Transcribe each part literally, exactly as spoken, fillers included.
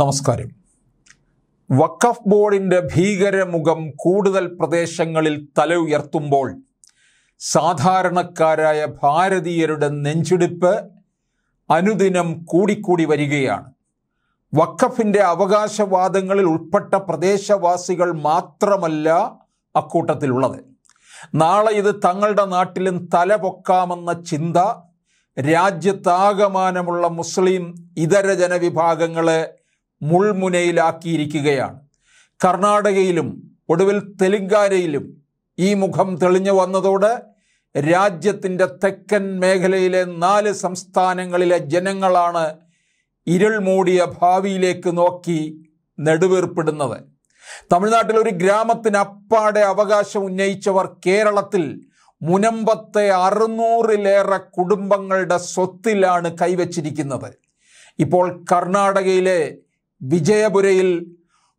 നമസ്കാരം. വഖഫ് ബോർഡിൻ്റെ ഭീകരമുഖം കൂടുതൽ പ്രദേശങ്ങളിൽ തല ഉയർത്തുമ്പോൾ സാധാരണക്കാരായ ഭാരതീയരുടെ നെഞ്ചിടിപ്പ് അനുദിനം കൂടിക്കൂടി വരികയാണ്. വഖഫിൻ്റെ അവകാശവാദങ്ങളിൽ ഉൾപ്പെട്ട പ്രദേശവാസികൾ മാത്രമല്ല അക്കൂട്ടത്തിലുള്ളത്. നാളെ ഇത് തങ്ങളുടെ നാട്ടിലും തല പൊക്കാമെന്ന ചിന്ത രാജ്യത്താകമാനമുള്ള മുസ്ലിം ഇതര ജനവിഭാഗങ്ങളെ മുൾമുനയിലാക്കിയിരിക്കുകയാണ്. കർണാടകയിലും ഒടുവിൽ തെലുങ്കാനയിലും ഈ മുഖം തെളിഞ്ഞു വന്നതോടെ രാജ്യത്തിൻ്റെ തെക്കൻ മേഖലയിലെ നാല് സംസ്ഥാനങ്ങളിലെ ജനങ്ങളാണ് ഇരുൾ മൂടിയ ഭാവിയിലേക്ക് നോക്കി നെടുവീർപ്പിടുന്നത്. തമിഴ്നാട്ടിൽ ഒരു ഗ്രാമത്തിനപ്പാടെ അവകാശം ഉന്നയിച്ചവർ കേരളത്തിൽ മുനമ്പത്തെ അറുന്നൂറിലേറെ കുടുംബങ്ങളുടെ സ്വത്തിലാണ് കൈവച്ചിരിക്കുന്നത്. ഇപ്പോൾ കർണാടകയിലെ വിജയപുരയിൽ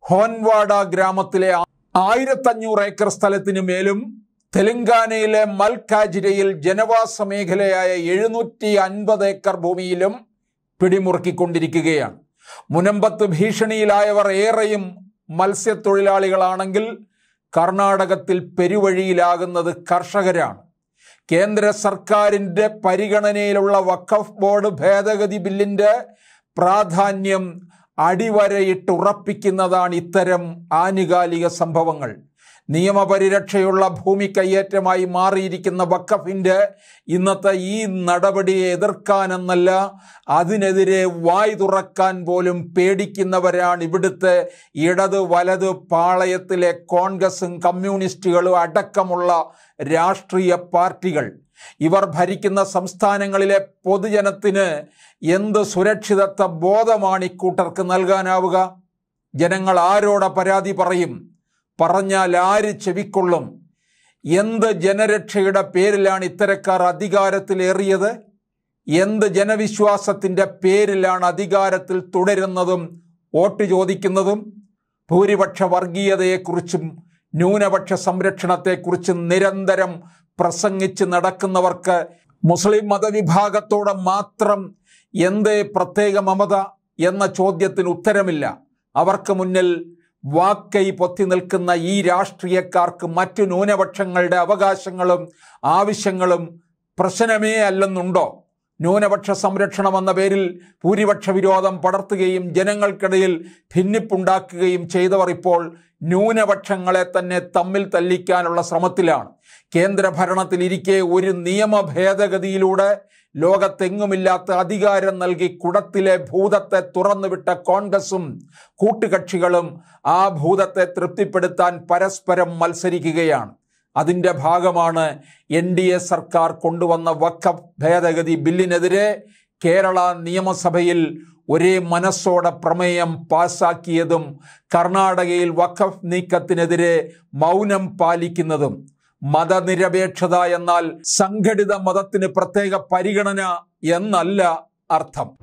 ഹോൻവാഡ ഗ്രാമത്തിലെ ആയിരത്തഞ്ഞൂറ് ഏക്കർ സ്ഥലത്തിനു മേലും തെലങ്കാനയിലെ മൽക്കാജിരയിൽ ജനവാസ മേഖലയായ എഴുന്നൂറ്റി അൻപത് ഏക്കർ ഭൂമിയിലും പിടിമുറുക്കിക്കൊണ്ടിരിക്കുകയാണ്. മുനമ്പത്ത് ഭീഷണിയിലായവർ ഏറെയും മത്സ്യത്തൊഴിലാളികളാണെങ്കിൽ കർണാടകത്തിൽ പെരുവഴിയിലാകുന്നത് കർഷകരാണ്. കേന്ദ്ര സർക്കാരിൻ്റെ പരിഗണനയിലുള്ള വഖഫ് ബോർഡ് ഭേദഗതി ബില്ലിൻ്റെ പ്രാധാന്യം അടിവരയിട്ടുറപ്പിക്കുന്നതാണ് ഇത്തരം ആനുകാലിക സംഭവങ്ങൾ. നിയമപരിരക്ഷയുള്ള ഭൂമി കയ്യേറ്റമായി മാറിയിരിക്കുന്ന വഖഫിൻ്റെ ഇന്നത്തെ ഈ നടപടിയെ എതിർക്കാനെന്നല്ല, അതിനെതിരെ വായ് തുറക്കാൻ പോലും പേടിക്കുന്നവരാണ് ഇവിടുത്തെ ഇടത് വലത് പാളയത്തിലെ കോൺഗ്രസും കമ്മ്യൂണിസ്റ്റുകളും അടക്കമുള്ള രാഷ്ട്രീയ പാർട്ടികൾ. ഇവർ ഭരിക്കുന്ന സംസ്ഥാനങ്ങളിലെ പൊതുജനത്തിന് എന്ത് സുരക്ഷിതത്വ ബോധമാണ് ഇക്കൂട്ടർക്ക് നൽകാനാവുക? ജനങ്ങൾ ആരോടെ പരാതി പറയും? പറഞ്ഞാൽ ആര് ചെവിക്കൊള്ളും? എന്ത് ജനരക്ഷയുടെ പേരിലാണ് ഇത്തരക്കാർ അധികാരത്തിലേറിയത്? എന്ത് ജനവിശ്വാസത്തിൻ്റെ പേരിലാണ് അധികാരത്തിൽ തുടരുന്നതും വോട്ട് ചോദിക്കുന്നതും? ഭൂരിപക്ഷ വർഗീയതയെക്കുറിച്ചും ന്യൂനപക്ഷ സംരക്ഷണത്തെക്കുറിച്ചും നിരന്തരം പ്രസംഗിച്ച് നടക്കുന്നവർക്ക് മുസ്ലിം മതവിഭാഗത്തോടെ മാത്രം എന്തേ പ്രത്യേക മമത എന്ന ചോദ്യത്തിന് ഉത്തരമില്ല. അവർക്ക് മുന്നിൽ വാക്കൈ പൊത്തി നിൽക്കുന്ന ഈ രാഷ്ട്രീയക്കാർക്ക് മറ്റു ന്യൂനപക്ഷങ്ങളുടെ അവകാശങ്ങളും ആവശ്യങ്ങളും പ്രശ്നമേ അല്ലെന്നുണ്ടോ? ന്യൂനപക്ഷ സംരക്ഷണം എന്ന പേരിൽ ഭൂരിപക്ഷ വിരോധം പടർത്തുകയും ജനങ്ങൾക്കിടയിൽ ഭിന്നിപ്പുണ്ടാക്കുകയും ചെയ്തവർ ഇപ്പോൾ ന്യൂനപക്ഷങ്ങളെ തന്നെ തമ്മിൽ തല്ലിക്കാനുള്ള ശ്രമത്തിലാണ്. കേന്ദ്രഭരണത്തിലിരിക്കെ ഒരു നിയമ ഭേദഗതിയിലൂടെ ലോകത്തെങ്ങുമില്ലാത്ത അധികാരം നൽകി കുടത്തിലെ ഭൂതത്തെ തുറന്നുവിട്ട കോൺഗ്രസും കൂട്ടുകക്ഷികളും ആ ഭൂതത്തെ തൃപ്തിപ്പെടുത്താൻ പരസ്പരം മത്സരിക്കുകയാണ്. അതിൻ്റെ ഭാഗമാണ് എൻ ഡി എ സർക്കാർ കൊണ്ടുവന്ന വഖഫ് ഭേദഗതി ബില്ലിനെതിരെ കേരള നിയമസഭയിൽ ഒരേ മനസ്സോടെ പ്രമേയം പാസാക്കിയതും കർണാടകയിൽ വഖഫ് നീക്കത്തിനെതിരെ മൗനം പാലിക്കുന്നതും. മതനിരപേക്ഷത എന്നാൽ സംഘടിത മതത്തിന് പ്രത്യേക പരിഗണന എന്നല്ല അർത്ഥം.